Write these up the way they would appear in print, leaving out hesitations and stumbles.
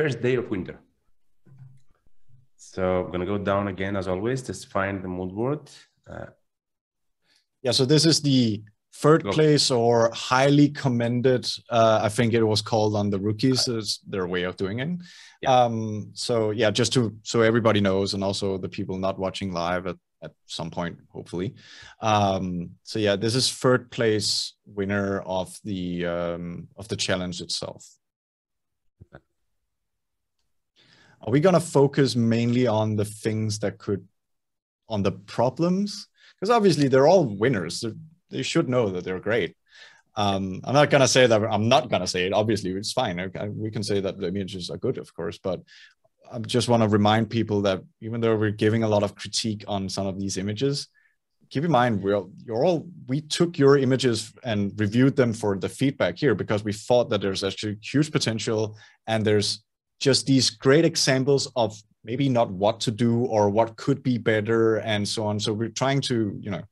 first day of winter. So I'm going to go down again, as always, just find the mood board. Yeah, so this is the third place or highly commended, I think it was called on The Rookies, is their way of doing it. Yeah. So yeah, just to, so everybody knows, and also the people not watching live at some point, hopefully. So yeah, this is third place winner of the challenge itself. Are we going to focus mainly on the things that could, on the problems? Because obviously they're all winners. They should know that they're great. I'm not going to say that, I'm not going to say it, obviously, it's fine. We can say that the images are good, of course, but I just want to remind people that even though we're giving a lot of critique on some of these images, keep in mind, we took your images and reviewed them for the feedback here because we thought that there's actually huge potential and there's just these great examples of maybe not what to do or what could be better and so on. So we're trying to, you know,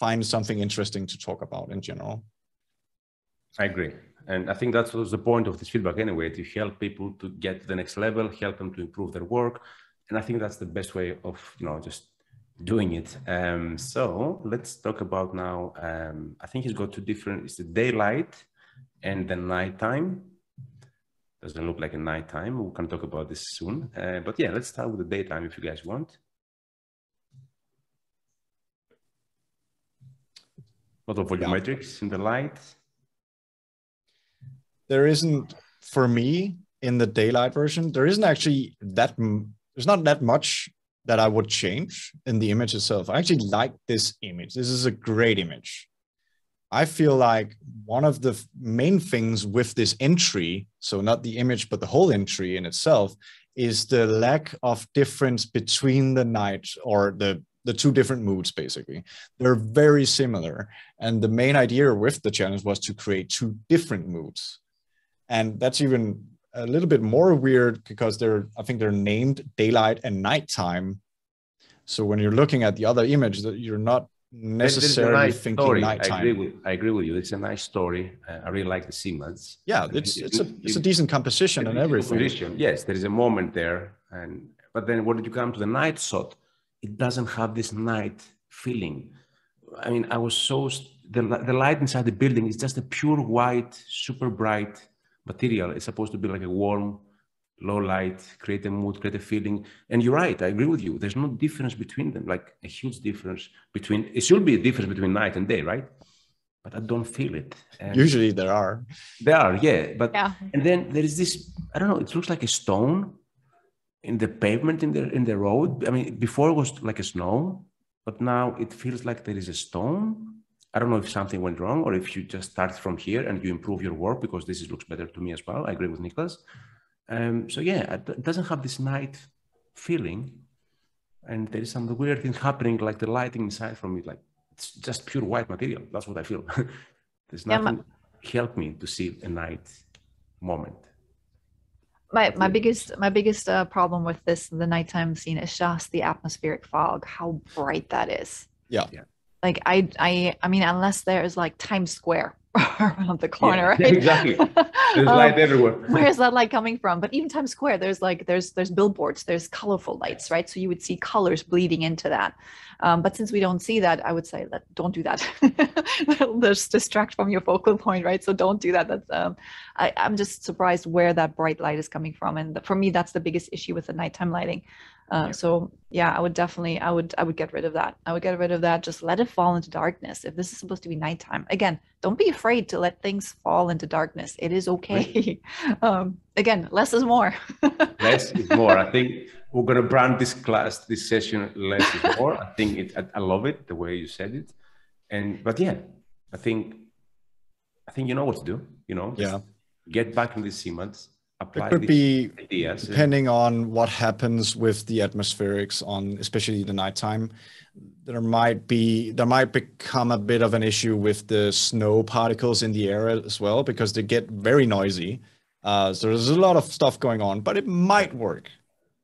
find something interesting to talk about in general. I agree. And I think that was the point of this feedback anyway, to help people to get to the next level, help them to improve their work. And I think that's the best way of, you know, just doing it. So let's talk about now, I think it's got two different, it's the daylight and the nighttime. Doesn't look like a nighttime. We can talk about this soon. But yeah, let's start with the daytime if you guys want. A lot of volumetrics in the light. There isn't, for me, in the daylight version, there isn't actually that, there's not that much that I would change in the image itself. I actually like this image. This is a great image. I feel like one of the main things with this entry, so not the image, but the whole entry in itself, is the lack of difference between the night or the two different moods, basically. They're very similar. And the main idea with the challenge was to create two different moods. And that's even a little bit more weird because I think they're named daylight and nighttime. So when you're looking at the other image, you're not necessarily nice thinking story. Nighttime. I agree with you. It's a nice story. I really like the Siemens. Yeah, it's a decent composition and everything. Yes, there is a moment there. But then when you come to the night shot, it doesn't have this night feeling. I mean, I was so, the light inside the building is just a pure white, super bright material. It's supposed to be like a warm, low light, create a mood, create a feeling. And you're right, I agree with you. There's no difference between them, like a huge difference between, it should be a difference between night and day, right? But I don't feel it. Usually there are. There are, yeah. But yeah. And then there is this, I don't know, it looks like a stone in the pavement, in the road. I mean, before it was like a snow, but now it feels like there is a stone. I don't know if something went wrong or if you just start from here and you improve your work because this looks better to me as well. I agree with Niklas. So yeah, it doesn't have this night feeling, and there is some weird thing happening, like the lighting inside from it, like it's just pure white material. That's what I feel. There's nothing helped me to see a night moment. My biggest problem with the nighttime scene is just the atmospheric fog. How bright that is. Yeah. Yeah. Like I mean, unless there is like Times Square around the corner, yeah, right? Exactly. There's light everywhere. Where is that light coming from? But even Times Square, there's billboards, there's colorful lights, right? So you would see colors bleeding into that. But since we don't see that, I would say that don't do that. That'll just distract from your focal point, right? So don't do that. That's I'm just surprised where that bright light is coming from, and for me, that's the biggest issue with the nighttime lighting. So yeah, I would get rid of that. I would get rid of that. Just let it fall into darkness. If this is supposed to be nighttime, again, don't be afraid to let things fall into darkness. It is okay. Again, less is more. Less is more. I think we're going to brand this class, this session, less is more. I think I love it, the way you said it. But yeah, I think you know what to do, you know? Yeah. Get back in the Siemens. It could be ideas, depending on what happens with the atmospherics on, especially the nighttime. There might become a bit of an issue with the snow particles in the air as well, because they get very noisy. So there's a lot of stuff going on, but it might work.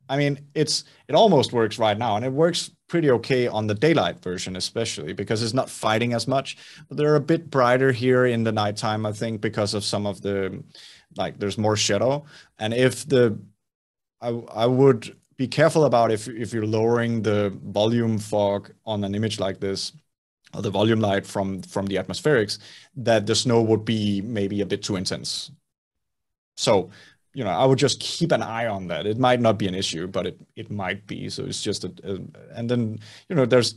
I mean, it almost works right now, and it works pretty okay on the daylight version, especially because it's not fighting as much. But they're a bit brighter here in the nighttime, I think, because of some of the, like there's more shadow. And if the I would be careful about if you're lowering the volume fog on an image like this, or the volume light from the atmospherics, that the snow would be maybe a bit too intense. So, you know, I would just keep an eye on that. It might not be an issue, but it might be. So it's just, and then, you know, there's,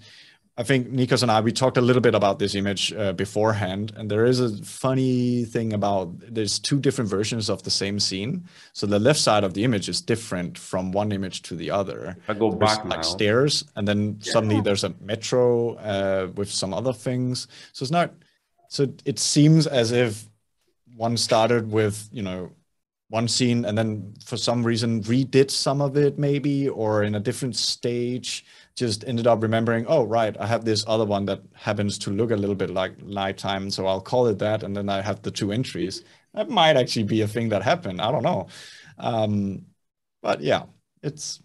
I think Niklas and I, we talked a little bit about this image beforehand, and there is a funny thing about, there's two different versions of the same scene. So the left side of the image is different from one image to the other. I go back like stairs, and then suddenly there's a metro with some other things. So it's not, so it seems as if one started with, you know, one scene and then for some reason redid some of it maybe, or in a different stage, just ended up remembering, oh, right, I have this other one that happens to look a little bit like nighttime, so I'll call it that, and then I have the two entries. That might actually be a thing that happened, I don't know. But yeah, it's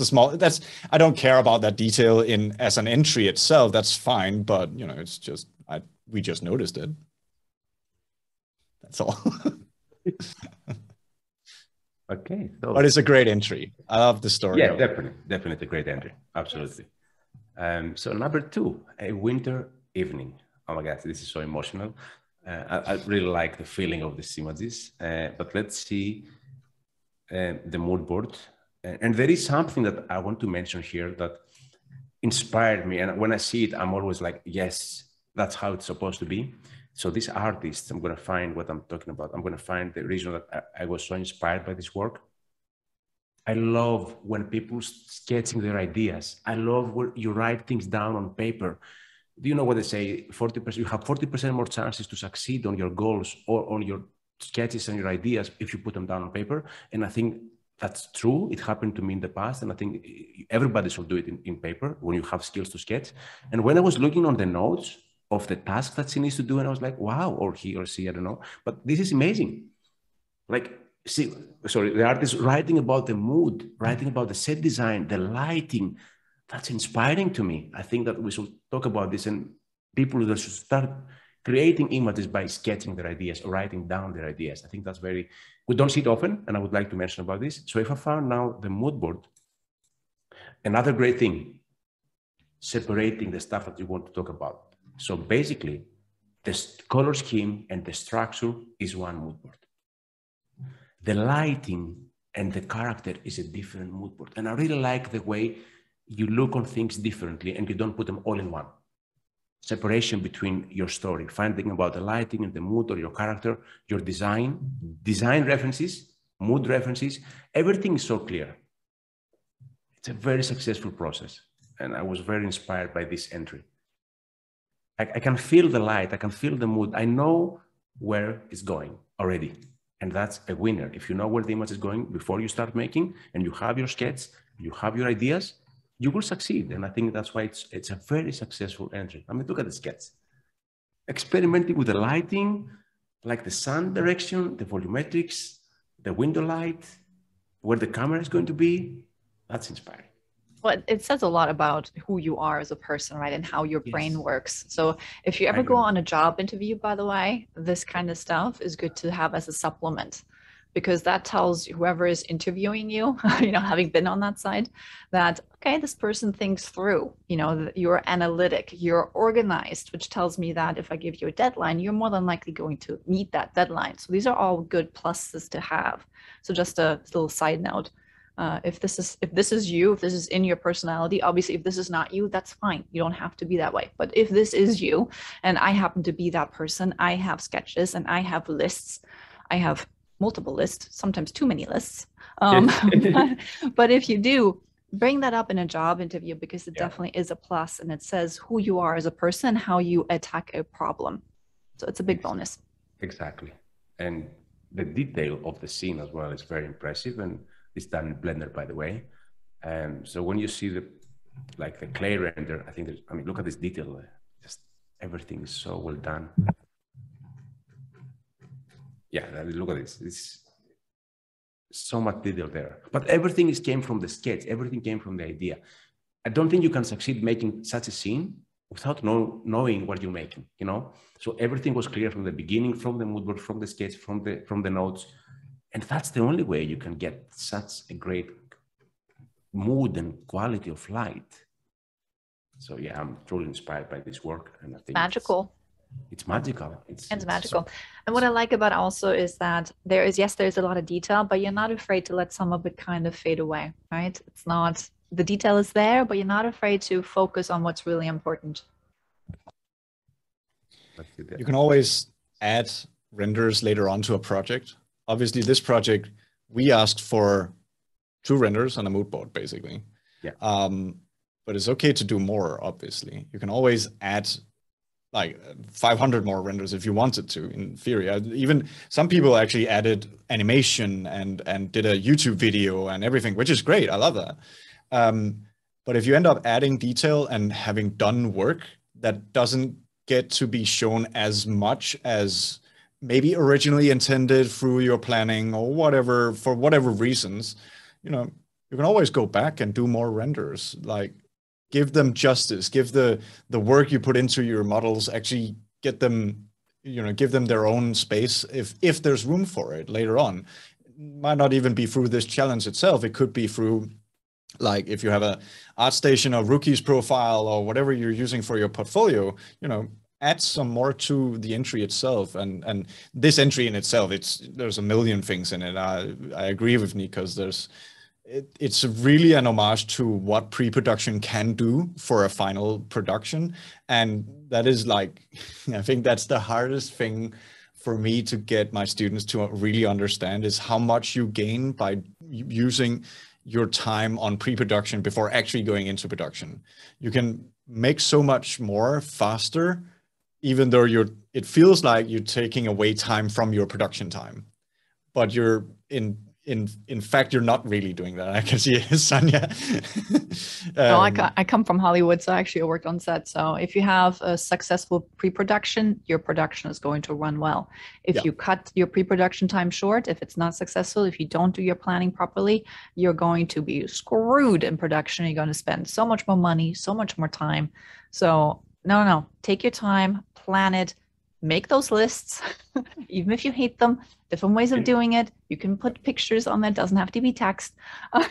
a small, that's, I don't care about that detail in as an entry itself, that's fine, but you know, it's just, we just noticed it. That's all. Okay, so but it's a great entry. I love the story. Yeah, definitely a great entry. Absolutely. Yes. So number 2, a winter evening. Oh my God, this is so emotional. I really like the feeling of these images. But let's see the mood board. And there is something that I want to mention here that inspired me. And when I see it, I'm always like, yes, that's how it's supposed to be. So this artist, I'm going to find what I'm talking about. I'm going to find the reason that I was so inspired by this work. I love when people sketching their ideas. I love when you write things down on paper. Do you know what they say? 40%, you have 40% more chances to succeed on your goals or on your sketches and your ideas if you put them down on paper. And I think that's true. It happened to me in the past. And I think everybody should do it in paper when you have skills to sketch. And when I was looking on the notes of the task that she needs to do, and I was like, wow, or he or she, I don't know, but this is amazing. Like, see, sorry, the artist writing about the mood, writing about the set design, the lighting, that's inspiring to me. I think that we should talk about this, and people that should start creating images by sketching their ideas or writing down their ideas. I think that's very, we don't see it often, and I would like to mention about this. So if I found now the mood board, another great thing, separating the stuff that you want to talk about. So basically, the color scheme and the structure is one mood board. The lighting and the character is a different mood board. And I really like the way you look on things differently and you don't put them all in one. Separation between your story, finding about the lighting and the mood or your character, your design, design references, mood references, everything is so clear. It's a very successful process. And I was very inspired by this entry. I can feel the light, I can feel the mood. I know where it's going already. And that's a winner. If you know where the image is going before you start making, and you have your sketch, you have your ideas, you will succeed. And I think that's why it's a very successful entry. I mean, look at the sketch. Experimenting with the lighting, like the sun direction, the volumetrics, the window light, where the camera is going to be, that's inspiring. Well, it says a lot about who you are as a person, right? And how your brain works. So if you ever go on a job interview, by the way, this kind of stuff is good to have as a supplement, because that tells whoever is interviewing you, you know, having been on that side, that, okay, this person thinks through, you know, you're analytic, you're organized, which tells me that if I give you a deadline, you're more than likely going to meet that deadline. So these are all good pluses to have. So just a little side note. If this is you, if this is in your personality, obviously if this is not you, that's fine. You don't have to be that way. But if this is you, and I happen to be that person, I have sketches and I have lists. I have multiple lists, sometimes too many lists. But if you do, bring that up in a job interview, because it definitely is a plus, and it says who you are as a person, how you attack a problem. So it's a big bonus. Exactly. And the detail of the scene as well is very impressive, and it's done in Blender, by the way. So when you see the clay render, I think there's, I mean, look at this detail. Just everything is so well done. Yeah, look at this. It's so much detail there. But everything came from the sketch. Everything came from the idea. I don't think you can succeed making such a scene without knowing what you're making, you know? So everything was clear from the beginning, from the mood board, from the sketch, from the notes. And that's the only way you can get such a great mood and quality of light. So yeah, I'm truly inspired by this work, and I think magical. It's magical. It's magical. So, and what I like about also is that there is, yes, there's a lot of detail, but you're not afraid to let some of it kind of fade away, right? It's not, the detail is there, but you're not afraid to focus on what's really important. You can always add renders later on to a project. Obviously this project, we asked for 2 renders on a mood board, basically. Yeah. But it's okay to do more, obviously. You can always add like 500 more renders if you wanted to, in theory. Even some people actually added animation and did a YouTube video and everything, which is great, I love that. But if you end up adding detail and having done work that doesn't get to be shown as much as maybe originally intended through your planning or whatever, for whatever reasons, you know, you can always go back and do more renders. Like, give them justice, give the work you put into your models, actually get them, you know, give them their own space if there's room for it later on. It might not even be through this challenge itself. It could be through, like, if you have a ArtStation or Rookies profile or whatever you're using for your portfolio, you know, add some more to the entry itself. And this entry in itself, there's a million things in it. I agree with Niklas. It's really an homage to what pre-production can do for a final production. And that is like, I think that's the hardest thing for me to get my students to really understand, is how much you gain by using your time on pre-production before actually going into production. You can make so much more faster, even though it feels like you're taking away time from your production time, but you're in fact, you're not really doing that. I can see it, Sonja. No, I come from Hollywood, so I actually worked on set. So if you have a successful pre-production, your production is going to run well. If you cut your pre-production time short, if it's not successful, if you don't do your planning properly, you're going to be screwed in production. You're going to spend so much more money, so much more time. So no, take your time, plan it, make those lists, even if you hate them, different ways of doing it. You can put pictures on that, doesn't have to be text, but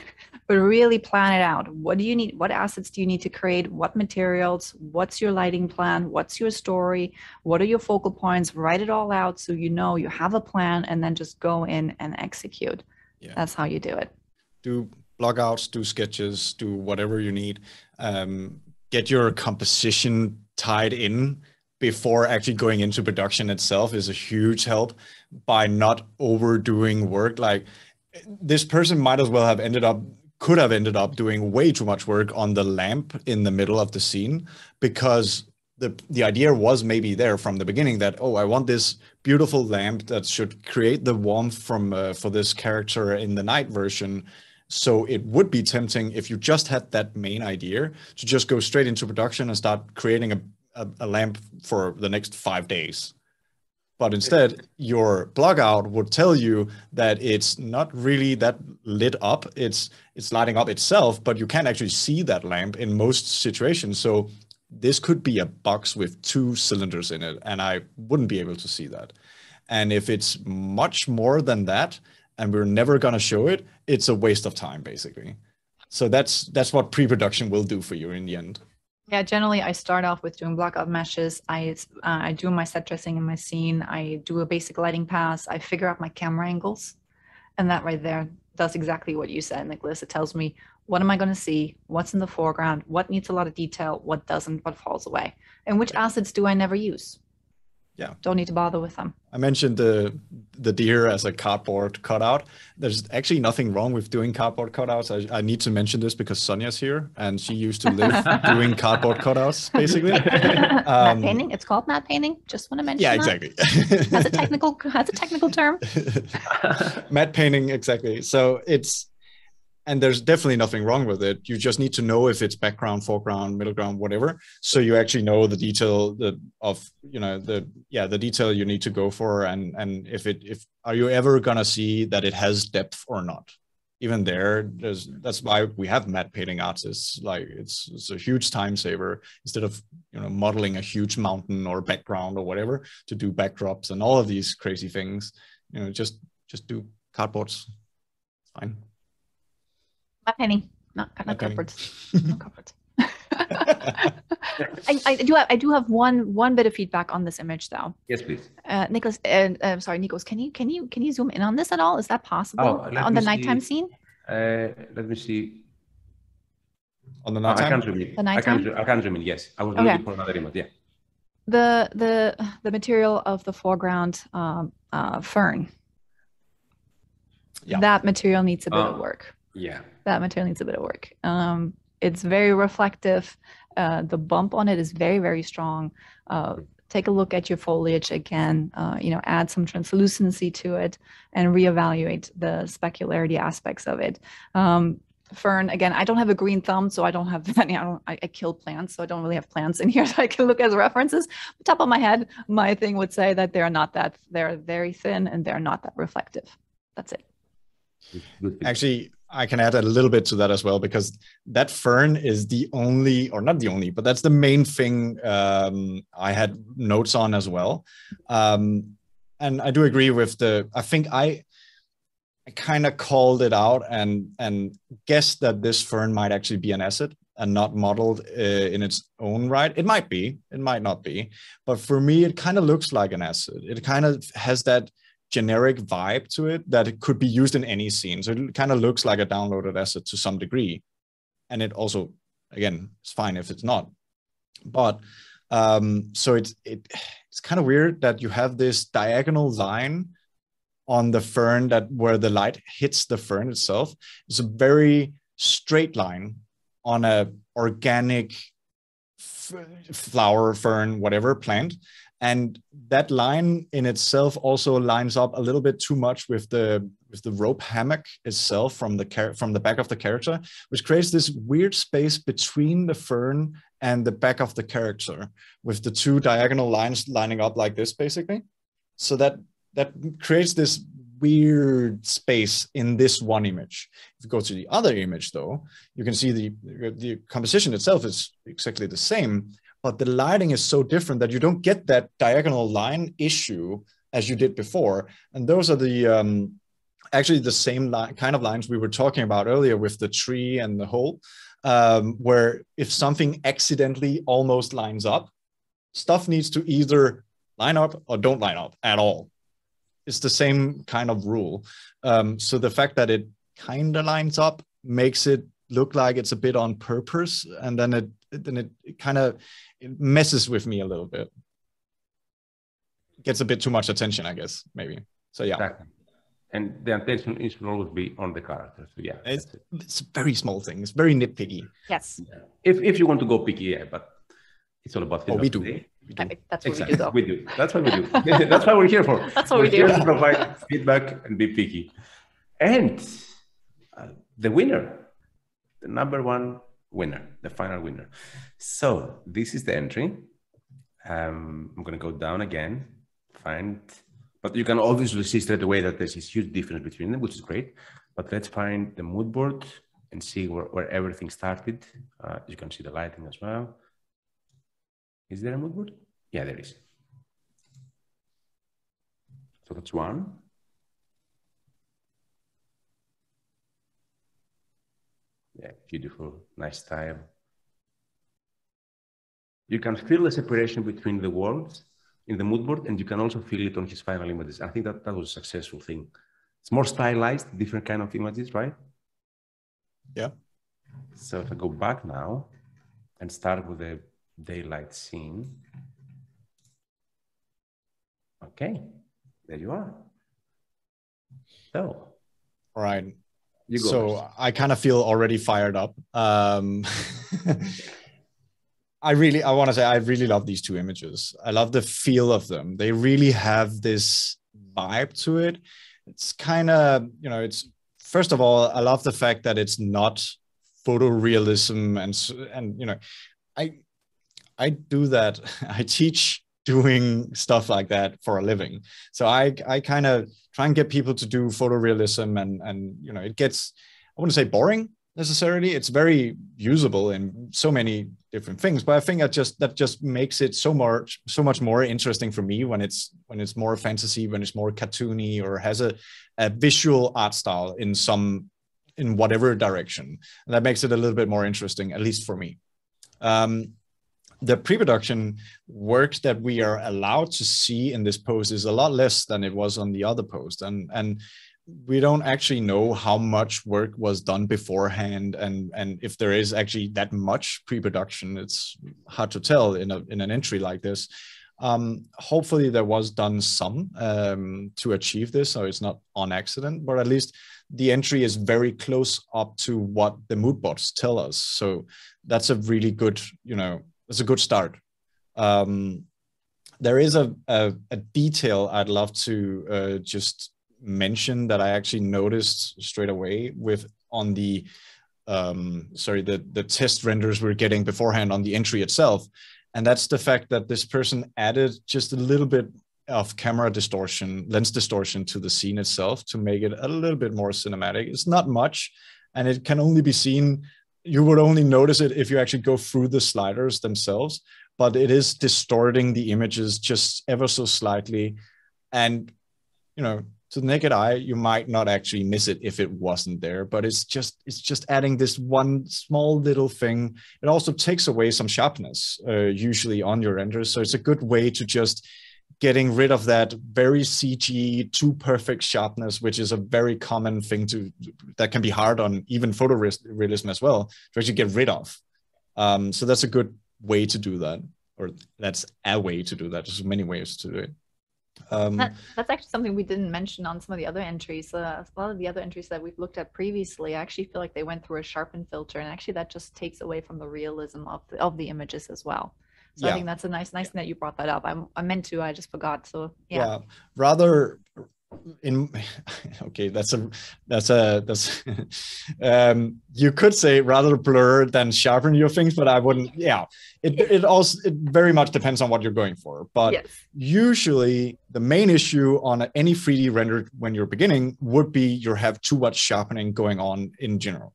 really plan it out. What do you need? What assets do you need to create? What materials? What's your lighting plan? What's your story? What are your focal points? Write it all out so you know you have a plan, and then just go in and execute. Yeah. That's how you do it. Do blogouts, do sketches, do whatever you need. Get your composition tied in before actually going into production itself is a huge help, by not overdoing work. Like, this person might as well have could have ended up doing way too much work on the lamp in the middle of the scene, because the idea was maybe there from the beginning that, oh, I want this beautiful lamp that should create the warmth from for this character in the night version. So it would be tempting, if you just had that main idea, to just go straight into production and start creating a lamp for the next 5 days. But instead, your blog out would tell you that it's not really that lit up. It's lighting up itself, but you can't actually see that lamp in most situations. So this could be a box with 2 cylinders in it, and I wouldn't be able to see that. And if it's much more than that, and we're never going to show it, it's a waste of time, basically. So that's what pre-production will do for you in the end. Yeah, generally I start off with doing blockout meshes. I do my set dressing in my scene. I do a basic lighting pass. I figure out my camera angles, and that right there does exactly what you said, Niklas. It tells me, what am I going to see? What's in the foreground? What needs a lot of detail? What doesn't? What falls away? And which assets do I never use? Yeah, don't need to bother with them. I mentioned the deer as a cardboard cutout. There's actually nothing wrong with doing cardboard cutouts. I need to mention this because Sonja's here, and she used to live doing cardboard cutouts, basically. Matte painting. It's called matte painting. Just want to mention. Yeah, exactly. That's a technical term. Matte painting, exactly. So and there's definitely nothing wrong with it. You just need to know if it's background, foreground, middle ground, whatever. So you actually know the detail the detail you need to go for. And if are you ever going to see that it has depth or not? Even that's why we have matte painting artists. Like, it's a huge time saver, instead of, you know, modeling a huge mountain or background or whatever, to do backdrops and all of these crazy things. You know, just do cardboards. It's fine. Not penny. Not cardboards. Not cardboards. I do have one bit of feedback on this image though. Yes, please. Niklas, sorry, Nikos, can you zoom in on this at all? Is that possible on the nighttime scene? Let me see. On the nighttime. I can't zoom in. I can't zoom in. Yes, I was looking for another image. Yeah. The material of the foreground fern. Yeah. That material needs a bit of work. Yeah. That material needs a bit of work. It's very reflective. The bump on it is very, very strong. Take a look at your foliage again, you know, add some translucency to it and reevaluate the specularity aspects of it. Fern, again, I don't have a green thumb, so I don't have any, I kill plants, so I don't really have plants in here that I can look as references. But top of my head, my thing would say that they're not that, they're very thin and they're not that reflective. That's it. Actually, I can add a little bit to that as well, because that fern is the only, or not the only, but that's the main thing I had notes on as well. And I do agree with the, I think I kind of called it out and guessed that this fern might actually be an asset and not modeled in its own right. It might be, it might not be, but for me, it kind of looks like an asset. It kind of has that generic vibe to it that it could be used in any scene. So it kind of looks like a downloaded asset to some degree. And it also, again, it's fine if it's not. But so it's kind of weird that you have this diagonal line on the fern that where the light hits the fern itself. It's a very straight line on a organic flower, fern, whatever plant. And that line in itself also lines up a little bit too much with the rope hammock itself from the back of the character, which creates this weird space between the fern and the back of the character, with the two diagonal lines lining up like this, basically. So that creates this weird space in this one image. If you go to the other image, though, you can see the composition itself is exactly the same, but the lighting is so different that you don't get that diagonal line issue as you did before. And those are the, actually the same kind of lines we were talking about earlier with the tree and the hole, where if something accidentally almost lines up, stuff needs to either line up or don't line up at all. It's the same kind of rule. So the fact that it kind of lines up makes it look like it's a bit on purpose, and then it kind of messes with me a little bit. It gets a bit too much attention, I guess, maybe. So yeah. Exactly. And the attention is always be on the character. So yeah, it's a very small thing. It's very nitpicky. Yes. Yeah. If you want to go picky, yeah, but it's all about. Oh, we do. I think that's what exactly. We do. Though. We do. That's what we do. That's what we're here for. That's what we're here to provide feedback and be picky. And the winner. The number one winner, the final winner. So this is the entry. I'm going to go down again, find, but you can obviously see straight away that there's this huge difference between them, which is great. But let's find the mood board and see where everything started. You can see the lighting as well. Is there a mood board? Yeah, there is. So that's one. Yeah, beautiful, nice style. You can feel the separation between the worlds in the mood board, and you can also feel it on his final images. I think that was a successful thing. It's more stylized, different kind of images, right? Yeah. So if I go back now and start with the daylight scene. Okay, there you are. So. All right. So first. I kind of feel already fired up. I want to say I really love these two images. I love the feel of them. They really have this vibe to it. It's kind of, you know, it's, first of all, I love the fact that it's not photorealism and you know, I do that. I teach doing stuff like that for a living. So I kind of try and get people to do photorealism and you know, it gets, I wouldn't say boring, necessarily. It's very usable in so many different things, but I think that just makes it so much more interesting for me when it's more fantasy, when it's more cartoony, or has a visual art style in whatever direction. And that makes it a little bit more interesting, at least for me. The pre-production work that we are allowed to see in this post is a lot less than it was on the other post. And we don't actually know how much work was done beforehand. And if there is actually that much pre-production, it's hard to tell in an entry like this. Hopefully there was done some to achieve this, so it's not on accident, but at least the entry is very close up to what the mood boards tell us. So that's a really good, that's a good start. There is a detail I'd love to just mention that I actually noticed straight away on the test renders we're getting beforehand on the entry itself. And that's the fact that this person added just a little bit of camera distortion, lens distortion to the scene itself to make it a little bit more cinematic. It's not much, and it can only be seen, you would only notice it if you actually go through the sliders themselves, but it is distorting the images just ever so slightly. And, to the naked eye, you might not actually miss it if it wasn't there, but it's just adding this one small little thing. It also takes away some sharpness, usually on your renders. So it's a good way to just getting rid of that very CG, too perfect sharpness, which is a very common thing that can be hard on even photorealism as well, to actually get rid of. So that's a good way to do that, or that's a way to do that. There's many ways to do it. That's actually something we didn't mention on some of the other entries. A lot of the other entries that we've looked at previously, I actually feel like they went through a sharpen filter, and actually that just takes away from the realism of the images as well. So yeah. I think that's a nice thing that you brought that up. I meant to, I just forgot. So yeah. Yeah. Rather in, okay, that's you could say rather blur than sharpen your things, but I wouldn't. Yeah, it very much depends on what you're going for, but yes. Usually the main issue on any 3D render when you're beginning would be you have too much sharpening going on in general.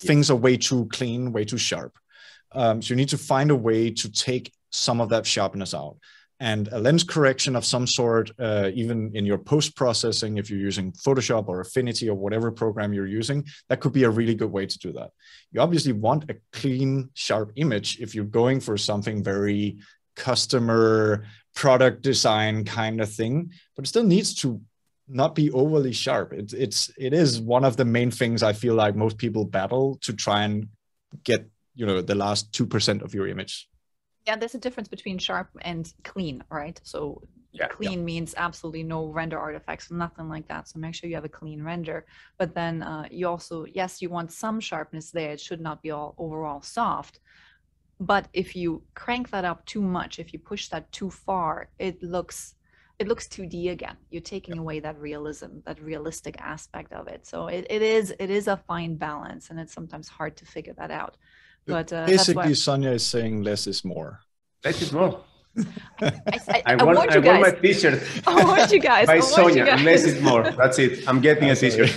Yeah. Things are way too clean, way too sharp, so you need to find a way to take some of that sharpness out. And a lens correction of some sort, even in your post-processing, if you're using Photoshop or Affinity or whatever program you're using, that could be a really good way to do that. You obviously want a clean, sharp image if you're going for something very customer product design kind of thing, but it still needs to not be overly sharp. It is one of the main things I feel like most people battle to try and get, the last 2% of your image. Yeah, there's a difference between sharp and clean, right? So yeah, clean means absolutely no render artifacts, nothing like that. So make sure you have a clean render. But then you also, yes, you want some sharpness there. It should not be all overall soft. But if you crank that up too much, if you push that too far, it looks 2D again. You're taking away that realism, that realistic aspect of it. So it is a fine balance, and it's sometimes hard to figure that out. But, basically, Sonja is saying less is more. Less is more. I want my t-shirt. I want you guys. By Sonja, less is more. That's it. I'm getting a t-shirt.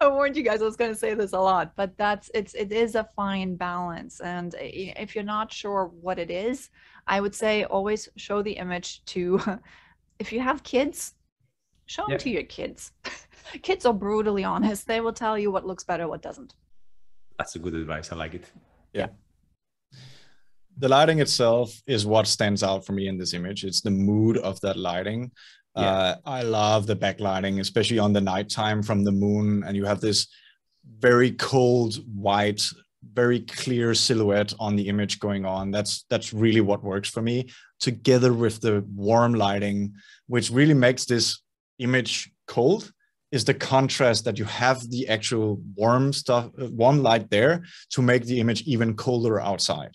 I warned you guys. I was going to say this a lot, but it is a fine balance. And if you're not sure what it is, I would say always show the image to. If you have kids, show them to your kids. Kids are brutally honest. They will tell you what looks better, what doesn't. That's a good advice. I like it. Yeah. The lighting itself is what stands out for me in this image. It's the mood of that lighting. Yeah. I love the backlighting, especially on the nighttime from the moon. And you have this very cold, white, very clear silhouette on the image going on. That's really what works for me, together with the warm lighting, which really makes this image cold. Is the contrast that you have the actual warm stuff, warm light there to make the image even colder outside.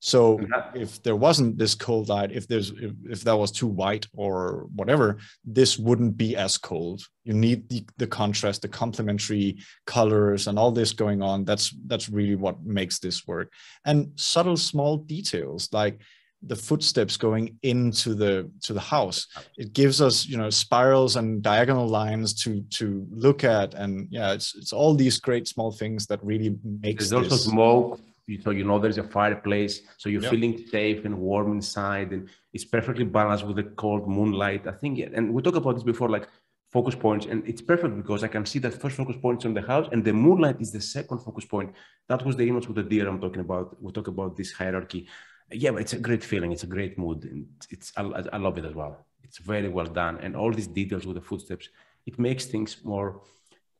So if there wasn't this cold light, if that was too white or whatever, this wouldn't be as cold. You need the contrast, the complementary colors and all this going on. That's really what makes this work. And subtle small details like the footsteps going into the house. It gives us, you know, spirals and diagonal lines to look at, and yeah, it's all these great small things that really makes. There's also smoke, so you know there's a fireplace, so you're feeling safe and warm inside, and it's perfectly balanced with the cold moonlight. I think, and we talked about this before, like focus points, and it's perfect because I can see that first focus point is on the house, and the moonlight is the second focus point. That was the image with the deer I'm talking about. We talk about this hierarchy. Yeah, but it's a great feeling. It's a great mood. And it's I love it as well. It's very well done. And all these details with the footsteps, it makes things more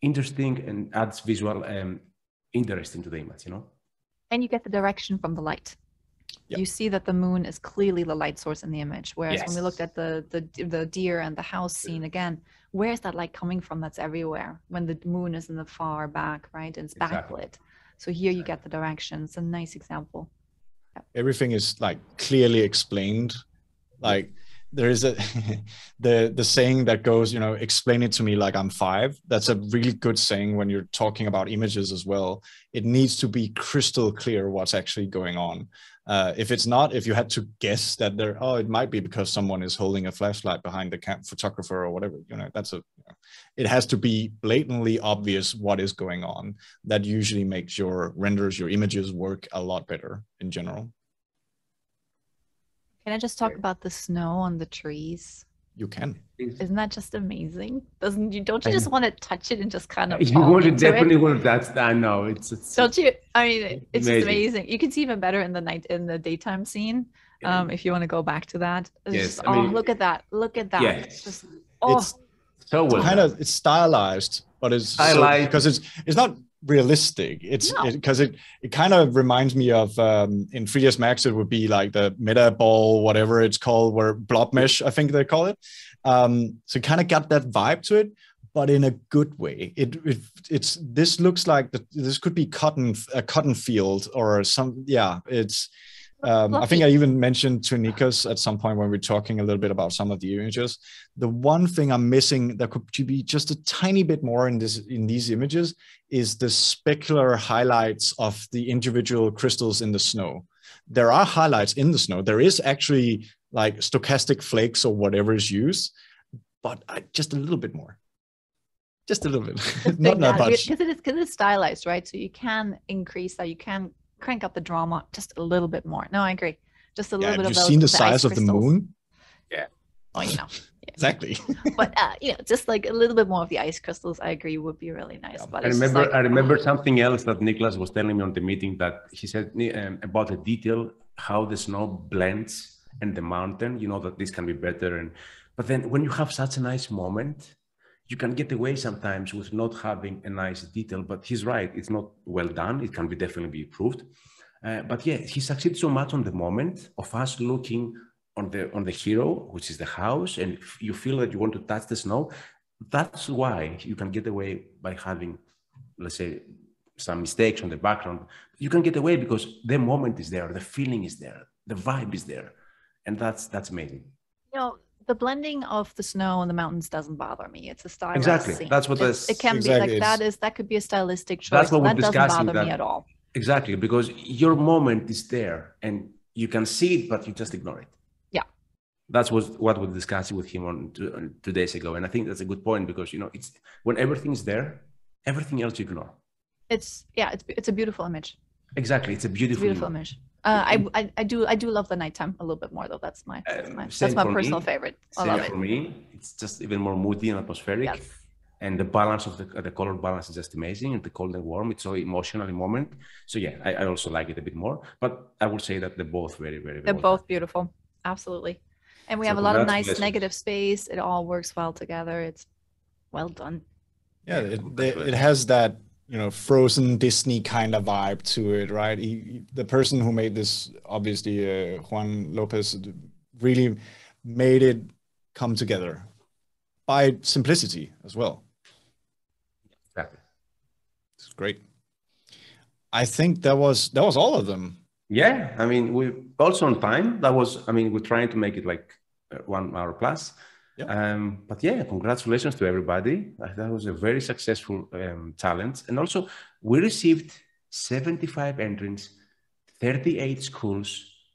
interesting and adds visual interest into the image, you know? And you get the direction from the light. Yep. You see that the moon is clearly the light source in the image. Whereas when we looked at the deer and the house scene again, where's that light coming from? That's everywhere when the moon is in the far back, right? And it's backlit. So here you get the direction. It's a nice example. Everything is like clearly explained. Like there is a the saying that goes, you know, explain it to me like I'm five. That's a really good saying when you're talking about images as well. It needs to be crystal clear what's actually going on. If it's not, if you had to guess that there, oh, it might be because someone is holding a flashlight behind the photographer or whatever, you know, that's a, you know, it has to be blatantly obvious what is going on. That usually makes your renders, your images work a lot better in general. Can I just talk about the snow on the trees? You can. Isn't that just amazing? Doesn't you? Don't you just want to touch it and just kind of? You want to definitely want that. I know it's. Don't you? I mean, it's amazing. Just amazing. You can see even better in the night in the daytime scene. If you want to go back to that. It's yes. Just, I mean, oh, look at that! Look at that! Yes. It's just oh. It's so well. It's kind of it's stylized, but it's stylized so, because it's not realistic. It's because it kind of reminds me of in 3ds Max it would be like the meta ball, whatever it's called, where blob mesh I think they call it. So it kind of got that vibe to it, but in a good way. It's this looks like this could be a cotton field or some it's. I think I even mentioned to Niklas at some point when we were talking a little bit about some of the images. The one thing I'm missing that could be just a tiny bit more in these images is the specular highlights of the individual crystals in the snow. There are highlights in the snow. There is actually like stochastic flakes or whatever is used, but just a little bit more. Just a little bit, not much. Because it's stylized, right? So you can increase that. You can crank up the drama just a little bit more. No, I agree. Just a little bit. You've seen the size of the moon. Yeah. Oh, you know. Yeah. Exactly. But you know, just like a little bit more of the ice crystals, I agree, would be really nice. Yeah. But I remember something else that Niklas was telling me on the meeting that he said about the detail, how the snow blends and the mountain. You know that this can be better, but then when you have such a nice moment, you can get away sometimes with not having a nice detail, but he's right. It's not well done. It can be definitely be improved. But yeah, he succeeds so much on the moment of us looking on the hero, which is the house, and you feel that you want to touch the snow. That's why you can get away by having, let's say, some mistakes on the background. You can get away because the moment is there, the feeling is there, the vibe is there. And that's amazing. You know, the blending of the snow and the mountains doesn't bother me. It's a style. Exactly. Scene. That's what that's. It can exactly. be like that. Is that could be a stylistic choice. That's what we're discussing. That doesn't bother me at all. Exactly, because your moment is there and you can see it, but you just ignore it. Yeah. That's what we're discussing with him on 2 days ago, and I think that's a good point because you know it's when everything's there, everything else you ignore. It's it's a beautiful image. Exactly, it's a beautiful image. I do love the nighttime a little bit more though. That's my personal favorite. I love it. For me, it's just even more moody and atmospheric. Yes. And the balance of the color balance is just amazing. And the cold and warm, it's so emotional moment. So yeah, I also like it a bit more. But I would say that they're both very, very. They're both beautiful, absolutely. And we have a lot of nice negative space. It all works well together. It's well done. Yeah, it has that. You know, frozen Disney kind of vibe to it, right? The person who made this, obviously, Juan Lopez, really made it come together by simplicity as well. Exactly. It's great. I think that was all of them. Yeah, I mean, we also on time. That was, I mean, we're trying to make it like 1 hour plus. Yep. But yeah, congratulations to everybody. That was a very successful challenge. And also we received 75 entrants, 38 schools,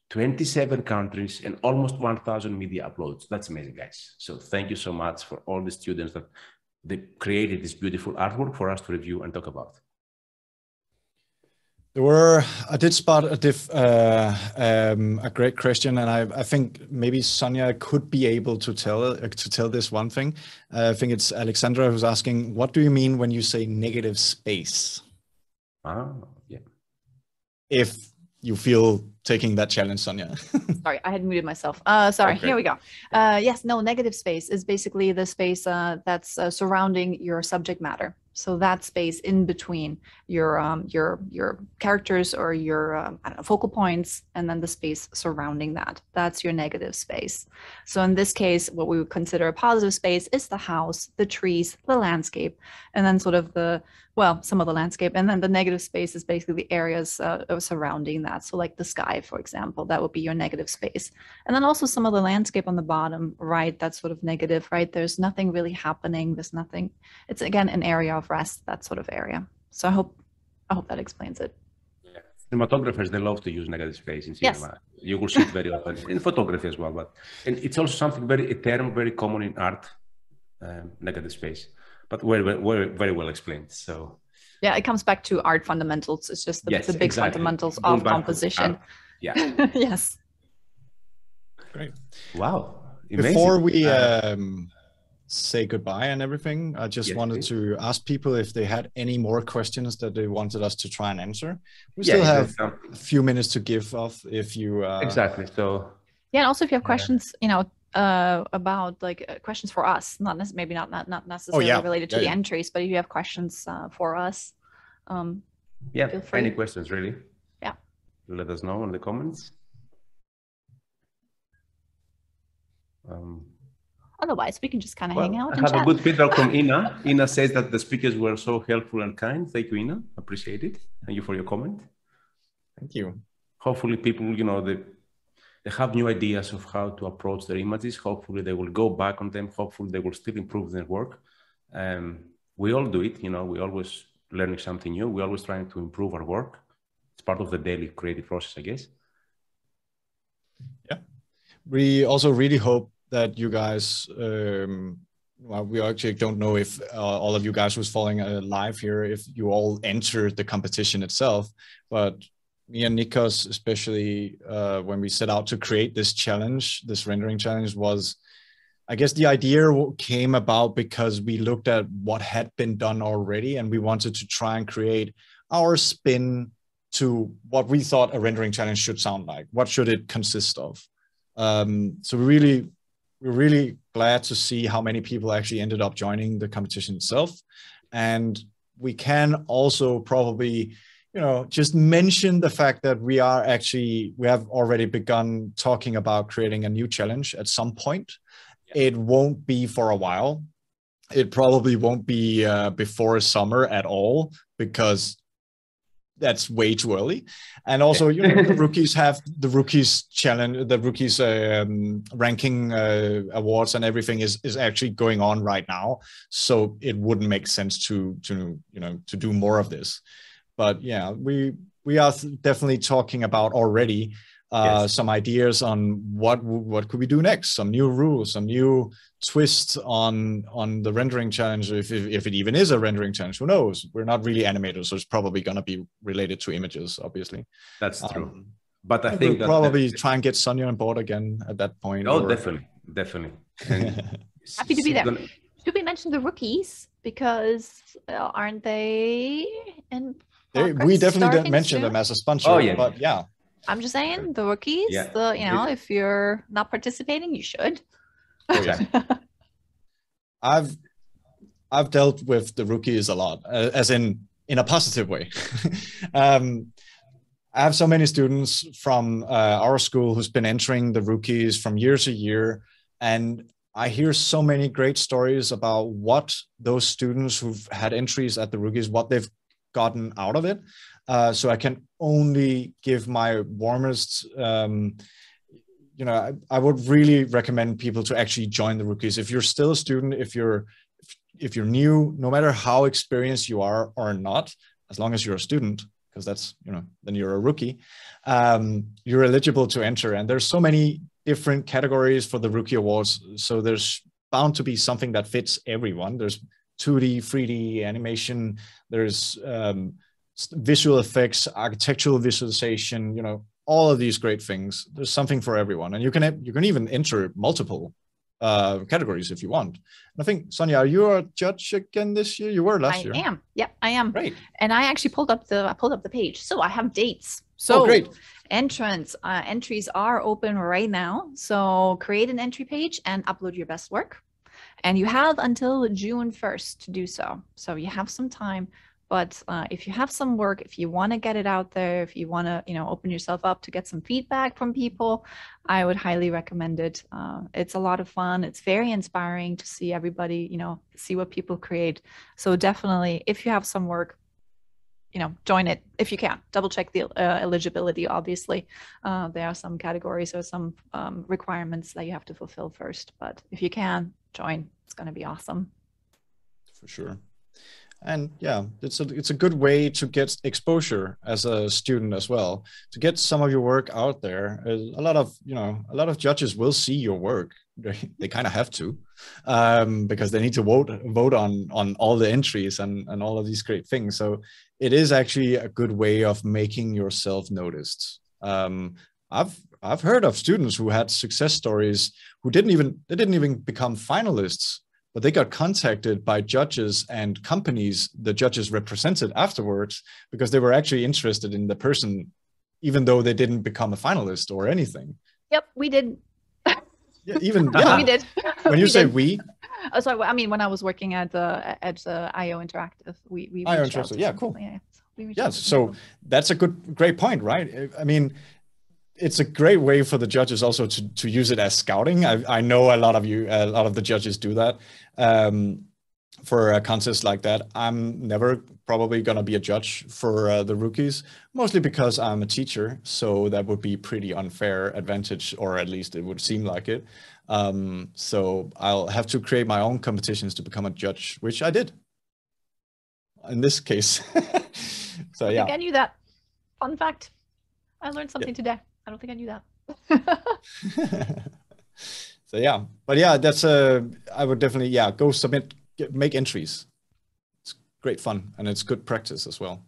27 countries, and almost 1,000 media uploads. That's amazing, guys. So thank you so much for all the students that they created this beautiful artwork for us to review and talk about. There were, I did spot a great question, and I think maybe Sonja could be able to tell this one thing. I think it's Alexandra who's asking, what do you mean when you say negative space? Oh, yeah. If you feel taking that challenge, Sonja. Sorry, I had muted myself. Sorry, okay. Here we go. Yes, no, negative space is basically the space that's surrounding your subject matter. So that space in between your characters or your I don't know, focal points, and then the space surrounding that. That's your negative space. So in this case, what we would consider a positive space is the house, the trees, the landscape, and then sort of the, well, some of the landscape. And then the negative space is basically the areas surrounding that. So like the sky, for example, that would be your negative space. And then also some of the landscape on the bottom, right? That's sort of negative, right? There's nothing really happening. There's nothing. It's again, an area of rest, that sort of area. So I hope that explains it. Yeah. Cinematographers, they love to use negative space in cinema. Yes. You will see it very often in photography as well, and it's also something very, a term very common in art, negative space, but very well explained. So yeah, it comes back to art fundamentals. It's just the, yes, the big exactly. fundamentals of composition. Yeah. Yes. Great. Wow. Amazing. Before we say goodbye and everything, I just wanted to ask people if they had any more questions that they wanted us to try and answer. We still have a few minutes to give off if you exactly. So yeah, and also if you have questions, you know, about like questions for us, not necessarily related to the entries, but if you have questions for us, feel free. Any questions really, let us know in the comments. Otherwise, we can just kind of hang out and chat. I have a good feedback from Ina. Ina says that the speakers were so helpful and kind. Thank you, Ina. Appreciate it. Thank you for your comment. Thank you. Hopefully people, you know, they have new ideas of how to approach their images. Hopefully they will go back on them. Hopefully they will still improve their work. We all do it. You know, we're always learning something new. We're always trying to improve our work. It's part of the daily creative process, I guess. Yeah. We also really hope that you guys, well, we actually don't know if all of you guys who's following live here, if you all entered the competition itself, but me and Niklas, especially when we set out to create this challenge, this rendering challenge was, I guess the idea came about because we looked at what had been done already and we wanted to try and create our spin to what we thought a rendering challenge should sound like. What should it consist of? So we really, we're really glad to see how many people actually ended up joining the competition itself. And we can also probably, you know, just mention the fact that we are actually, we have already begun talking about creating a new challenge at some point. Yeah. It won't be for a while. It probably won't be before summer at all, because that's way too early. And also, you know, the Rookies have the Rookies challenge, the Rookies ranking awards and everything is actually going on right now. So it wouldn't make sense to, you know, to do more of this, but yeah, we are definitely talking about already some ideas on what could we do next? Some new rules, some new twists on the rendering challenge, if it even is a rendering challenge. Who knows? We're not really animators, so it's probably going to be related to images, obviously. That's true. But I think we'll probably try and get Sonja on board again at that point. Oh, definitely. Happy to be there. Should we mention the Rookies, because aren't they? And we definitely didn't mention them as a sponsor. Oh yeah, but yeah. I'm just saying, the Rookies, you know, if you're not participating, you should. Oh, yeah. I've dealt with the Rookies a lot, as in a positive way. I have so many students from our school who's been entering the Rookies from year to year, and I hear so many great stories about what those students who've had entries at the Rookies, what they've gotten out of it. So I can only give my warmest, you know, I would really recommend people to actually join the Rookies. If you're still a student, if you're new, no matter how experienced you are or not, as long as you're a student, because that's, you know, then you're a rookie, you're eligible to enter. And there's so many different categories for the Rookie Awards. So there's bound to be something that fits everyone. There's 2D, 3D animation, there's visual effects, architectural visualization, you know, all of these great things. There's something for everyone. And you can even enter multiple categories if you want. And I think, Sonja, are you a judge again this year? You were last year. I am. Yeah, I am. Great. And I actually pulled up the page. So I have dates. So great. Entries are open right now. So create an entry page and upload your best work. And you have until June 1st to do so. So you have some time. But if you have some work, if you want to get it out there, if you want to, you know, open yourself up to get some feedback from people, I would highly recommend it. It's a lot of fun. It's very inspiring to see everybody, you know, see what people create. So definitely, if you have some work, you know, join it if you can. Double check the eligibility, obviously. There are some categories or some requirements that you have to fulfill first. But if you can, join. It's going to be awesome. For sure. And yeah, it's a good way to get exposure as a student as well, to get some of your work out there. A lot of judges will see your work. They kind of have to, because they need to vote on all the entries and all of these great things. So it is actually a good way of making yourself noticed. I've heard of students who had success stories who didn't even become finalists, but they got contacted by judges and companies the judges represented afterwards because they were actually interested in the person, even though they didn't become a finalist or anything. Yep, we did. Yeah, even yeah. We did. When you say we. Oh, so I mean, when I was working at IO Interactive, we IO Interactive, yeah, cool. Yeah, so, that's a great point, right? I mean, it's a great way for the judges also to use it as scouting. I know a lot of the judges do that for a contest like that. I'm never probably going to be a judge for the Rookies, mostly because I'm a teacher. So that would be pretty unfair advantage, or at least it would seem like it. So I'll have to create my own competitions to become a judge, which I did in this case. So yeah. I think I knew that. Fun fact. I learned something today. I don't think I knew that. So yeah, but yeah, that's I would definitely, yeah, go submit, make entries. It's great fun and it's good practice as well.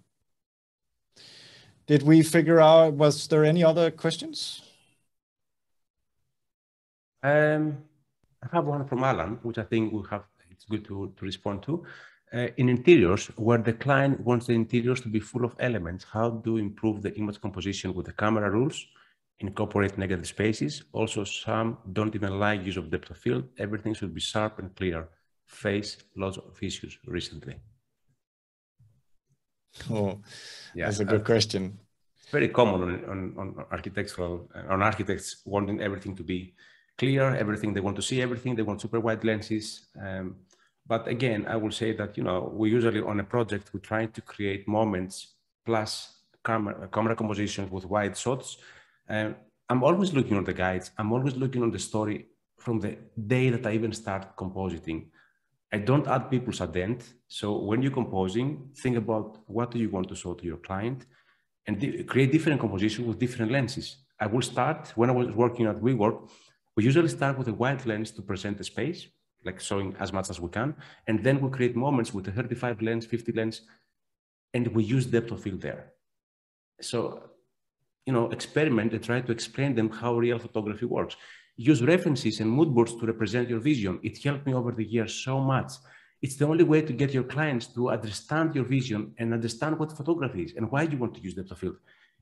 Did we figure out, was there any other questions? I have one from Alan, which I think it's good to respond to. In interiors, where the client wants the interiors to be full of elements, how do you improve the image composition with the camera rules? Incorporate negative spaces. Also, some don't even like use of depth of field. Everything should be sharp and clear. Face lots of issues recently. Oh, yeah, that's a good question. Very common on architects wanting everything to be clear. Everything they want to see. Everything they want super wide lenses. But again, I will say that, you know, we usually on a project, we try to create moments plus camera compositions with wide shots. I'm always looking on the guides. I'm always looking on the story from the day that I even start compositing. I don't add people's at the end. So when you're composing, think about what do you want to show to your client and create different compositions with different lenses. I will start, when I was working at WeWork, we usually start with a wide lens to present the space, like showing as much as we can. And then we create moments with a 35 lens, 50 lens, and we use depth of field there. So, you know, experiment and try to explain them how real photography works. Use references and mood boards to represent your vision. It helped me over the years so much. It's the only way to get your clients to understand your vision and understand what photography is and why you want to use depth of field.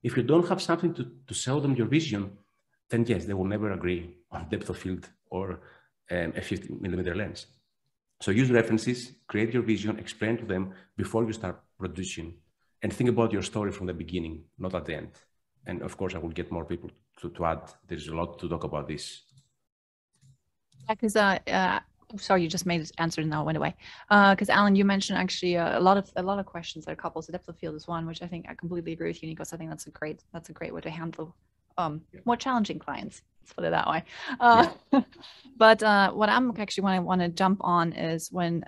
If you don't have something to show them your vision, then yes, they will never agree on depth of field or a 50mm lens. So use references, create your vision, explain to them before you start producing, and think about your story from the beginning, not at the end. And of course, I will get more people to add. There's a lot to talk about this. Yeah, because sorry, you just made this answer and now it went away. Because Alan, you mentioned actually a lot of questions that are couples. The depth of field is one, which I think I completely agree with you, Niklas. I think that's a great way to handle more challenging clients. Let's put it that way. But what I'm actually want to jump on is when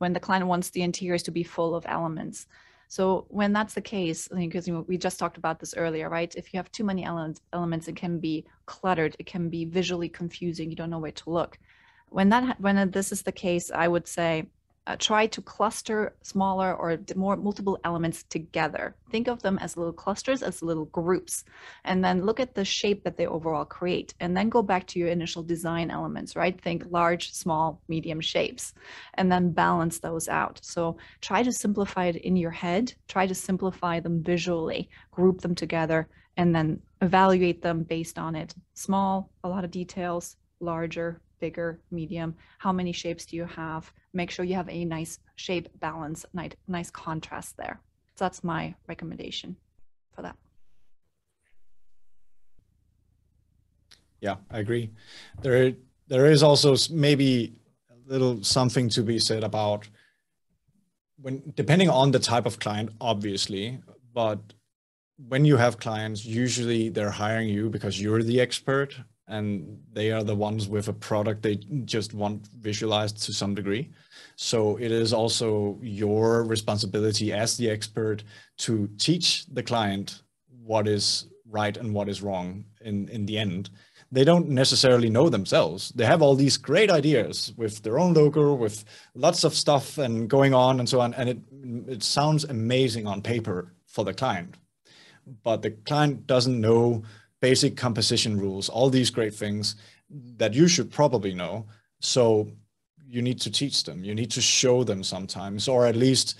the client wants the interiors to be full of elements. So when that's the case, because we just talked about this earlier, right? If you have too many elements, it can be cluttered. It can be visually confusing. You don't know where to look. When this is the case, I would say try to cluster smaller or more multiple elements together. Think of them as little clusters, as little groups, and then look at the shape that they overall create, and then go back to your initial design elements, right? Think large, small, medium shapes, and then balance those out. So try to simplify it in your head, try to simplify them visually, group them together, and then evaluate them based on it. Small, a lot of details, larger, bigger, medium, how many shapes do you have? Make sure you have a nice shape balance, nice contrast there. So that's my recommendation for that. Yeah, I agree. There is also maybe a little something to be said about depending on the type of client, obviously, but when you have clients, usually they're hiring you because you're the expert, and they are the ones with a product they just want visualized to some degree. So it is also your responsibility as the expert to teach the client what is right and what is wrong in the end. They don't necessarily know themselves. They have all these great ideas with their own logo, with lots of stuff and going on and so on. And it sounds amazing on paper for the client, but the client doesn't know basic composition rules, all these great things that you should probably know. So you need to teach them, you need to show them sometimes, or at least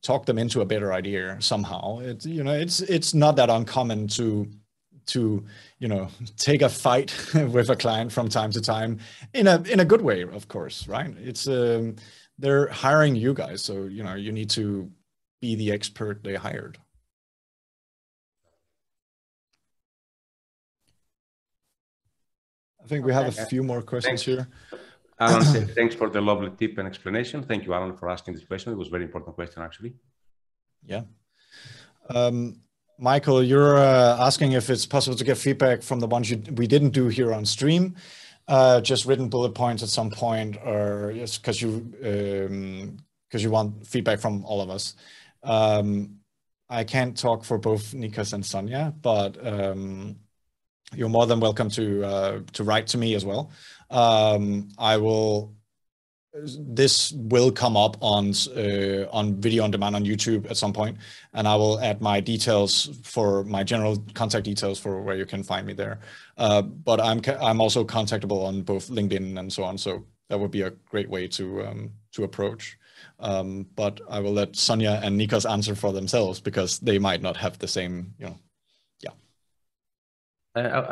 talk them into a better idea somehow. It's not that uncommon to take a fight with a client from time to time in a good way, of course, right? It's they're hiring you guys, so you need to be the expert they hired. I think we have a few more questions here. Alan, thanks for the lovely tip and explanation. Thank you, Alan, for asking this question. It was a very important question, actually. Yeah. Michael, you're asking if it's possible to get feedback from the ones we didn't do here on stream, just written bullet points at some point, or just because you want feedback from all of us. I can't talk for both Niklas and Sonja, but you're more than welcome to write to me as well. This will come up on video on demand on YouTube at some point, and I will add my details for my general contact details for where you can find me there. But I'm also contactable on both LinkedIn and so on. So that would be a great way to approach. But I will let Sonja and Niklas answer for themselves because they might not have the same,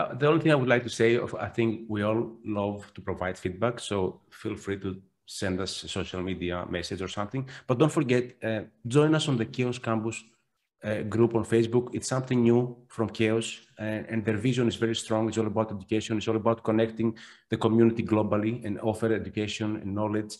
the only thing I would like to say, I think we all love to provide feedback, so feel free to send us a social media message or something. But don't forget, join us on the Chaos Campus group on Facebook. It's something new from Chaos, and their vision is very strong. It's all about education. It's all about connecting the community globally and offer education and knowledge.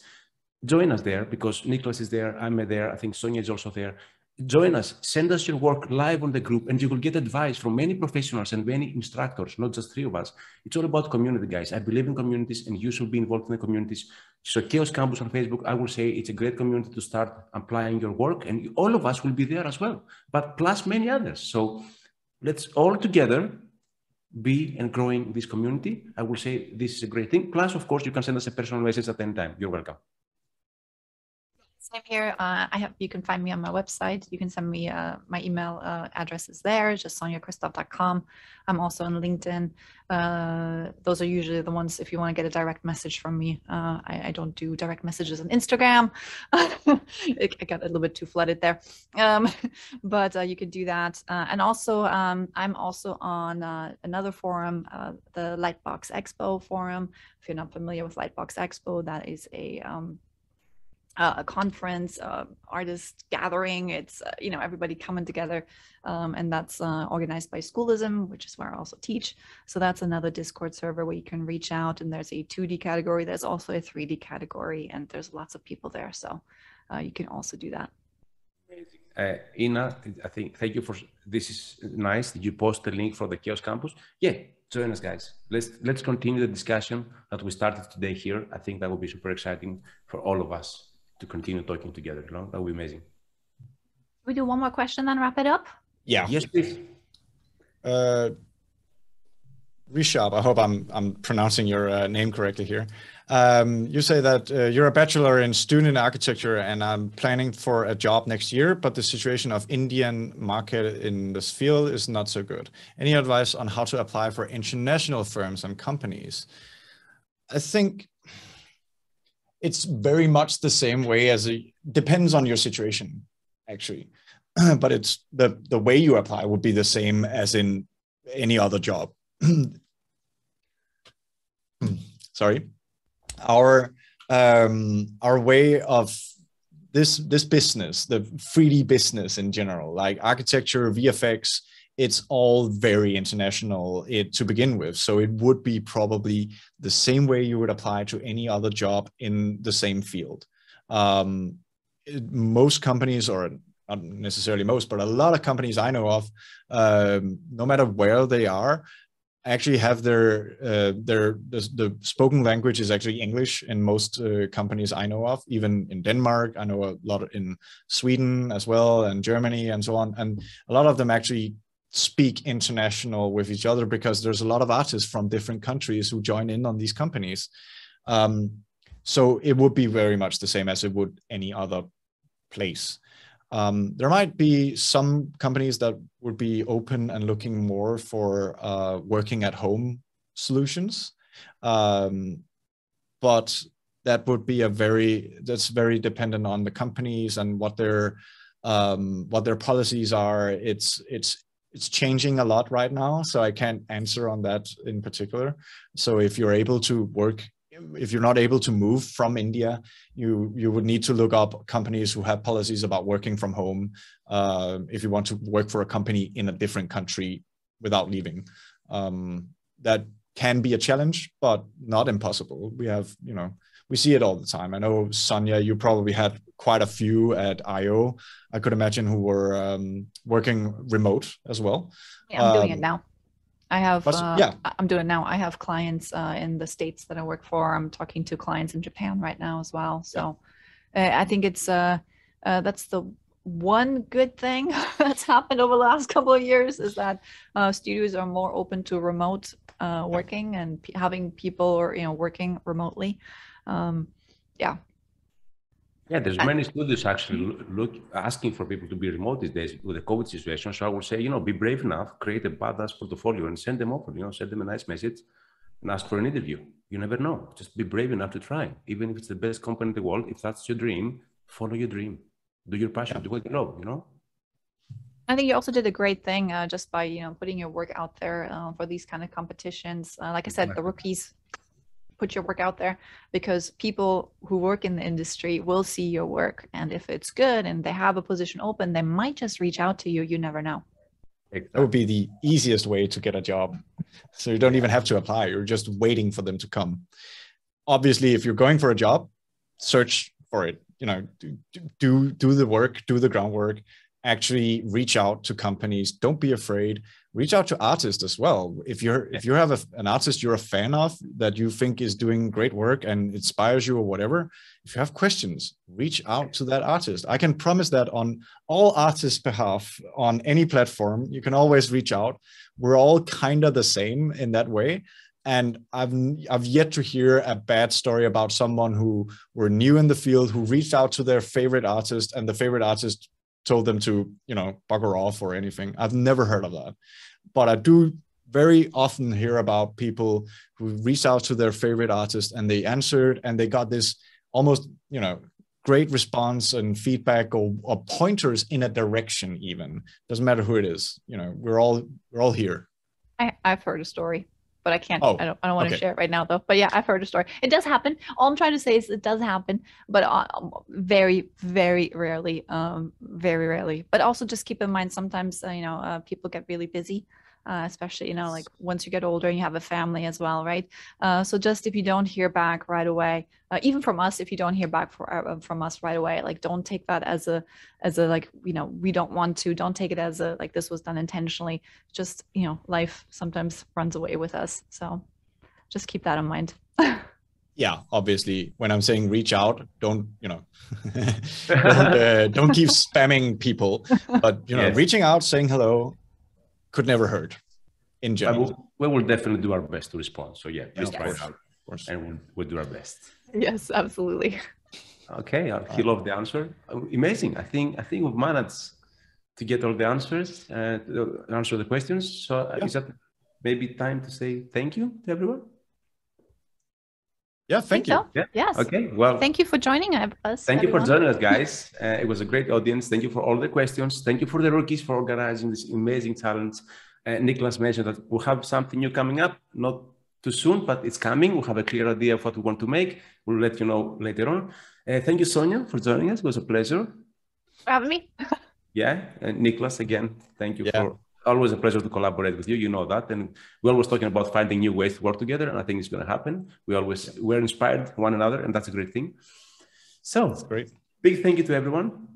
Join us there, because Niklas is there, I'm there, I think Sonja is also there. Join us, send us your work live on the group, and you will get advice from many professionals and many instructors, not just three of us. It's all about community, guys. I believe in communities, and you should be involved in the communities. So Chaos Campus on Facebook, I will say it's a great community to start applying your work, and all of us will be there as well, but plus many others. So let's all together be and growing this community. I will say this is a great thing. Plus, of course, you can send us a personal message at any time. You're welcome. I'm here. You can find me on my website. You can send me my email address is there, just sonjachristoph.com. I'm also on LinkedIn. Those are usually the ones if you want to get a direct message from me. I don't do direct messages on Instagram. I got a little bit too flooded there. But you could do that. And also, I'm also on another forum, the Lightbox Expo forum. If you're not familiar with Lightbox Expo, that is a conference, artist gathering. It's, everybody coming together. And that's organized by Schoolism, which is where I also teach. So that's another Discord server where you can reach out, and there's a 2D category. There's also a 3D category, and there's lots of people there. So you can also do that. Amazing. Ina, I think, thank you for, this is nice. Did you post the link for the Chaos Campus? Yeah, join us, guys. Let's continue the discussion that we started today here. I think that will be super exciting for all of us to continue talking together. That would be amazing. We do one more question, then wrap it up. Yeah. Yes, please. Rishab, I hope I'm pronouncing your name correctly here. You say that you're a bachelor in student architecture, and I'm planning for a job next year, but the situation of Indian market in this field is not so good. Any advice on how to apply for international firms and companies? I think it's very much the same way as it depends on your situation, actually. But it's the way you apply would be the same as in any other job. Sorry, our way of this business, the 3D business in general, like architecture, VFX, it's all very international to begin with. So it would be probably the same way you would apply to any other job in the same field. Most companies, or not necessarily most, but a lot of companies I know of, no matter where they are, actually have the spoken language is actually English in most companies I know of, even in Denmark. I know a lot in Sweden as well, and Germany and so on. And a lot of them actually speak international with each other because there's a lot of artists from different countries who join in on these companies. So it would be very much the same as it would any other place. There might be some companies that would be open and looking more for working at home solutions, but that would be very dependent on the companies and what their policies are. It's changing a lot right now, so I can't answer on that in particular. So if you're able to work. If you're not able to move from India, you would need to look up companies who have policies about working from home if you want to work for a company in a different country without leaving. That can be a challenge, but not impossible. We have, we see it all the time. I know, Sonja, you probably had quite a few at IO, I could imagine, who were working remote as well. Yeah, I'm doing it now. I have, I'm doing it now. I have clients in the States that I work for. I'm talking to clients in Japan right now as well. So I think it's, that's the one good thing that's happened over the last couple of years, is that studios are more open to remote working and having people working remotely. Yeah, there's many studios actually asking for people to be remote these days with the COVID situation. So I would say, be brave enough, create a badass portfolio and send them over, send them a nice message and ask for an interview. You never know. Just be brave enough to try. Even if it's the best company in the world, if that's your dream, follow your dream. Do your passion, do what you love, I think you also did a great thing just by, putting your work out there for these kind of competitions. Like I said, the Rookies. Put your work out there, because people who work in the industry will see your work. And if it's good and they have a position open, they might just reach out to you. You never know. That would be the easiest way to get a job. So you don't even have to apply. You're just waiting for them to come. Obviously, if you're going for a job, search for it. Do the work, do the groundwork, actually reach out to companies. Don't be afraid. Reach out to artists as well. If you have an artist you're a fan of that you think is doing great work and inspires you or whatever, if you have questions, reach out to that artist. I can promise that on all artists' behalf, on any platform, you can always reach out. We're all kind of the same in that way. And I've yet to hear a bad story about someone who were new in the field, who reached out to their favorite artist and the favorite artist told them to, bugger off or anything. I've never heard of that. But I do very often hear about people who reach out to their favorite artist and they answered and they got this almost, great response and feedback or pointers in a direction even. Doesn't matter who it is. We're all here. I've heard a story, but I can't, I don't want to share it right now though. But yeah, I've heard a story. It does happen. All I'm trying to say is it does happen, but very, very rarely, But also just keep in mind, sometimes, people get really busy, especially, like once you get older and you have a family as well, right? So just if you don't hear back right away, even from us, if you don't hear back from us right away, like don't take that as a like, we don't want to, don't take it as a, like this was done intentionally. Just, life sometimes runs away with us. So just keep that in mind. Yeah, obviously, when I'm saying reach out, don't, you know, don't keep spamming people, but, you know, reaching out, saying hello could never hurt in general. We will definitely do our best to respond. So yeah, please try it out. Of course. And we'll do our best. Yes, absolutely. Okay, he loved the answer. Amazing. I think we've managed to get all the answers and answer the questions. So is that maybe time to say thank you to everyone? Yeah, thank you. So. Yeah. Yes. Okay. Well, thank you for joining us. Thank you for joining us, guys. It was a great audience. Thank you for all the questions. Thank you for the Rookies for organizing this amazing challenge. Niklas mentioned that we'll have something new coming up, not too soon, but it's coming. We'll have a clear idea of what we want to make. We'll let you know later on. Thank you, Sonja, for joining us. It was a pleasure. For having me. Yeah. And Niklas, again, thank you for always a pleasure to collaborate with you. You know that. And we're always talking about finding new ways to work together. And I think it's going to happen. We're inspired one another. And that's a great thing. So that's great. Big thank you to everyone.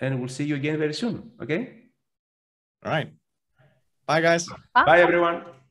And we'll see you again very soon. Okay. All right. Bye, guys. Bye, everyone.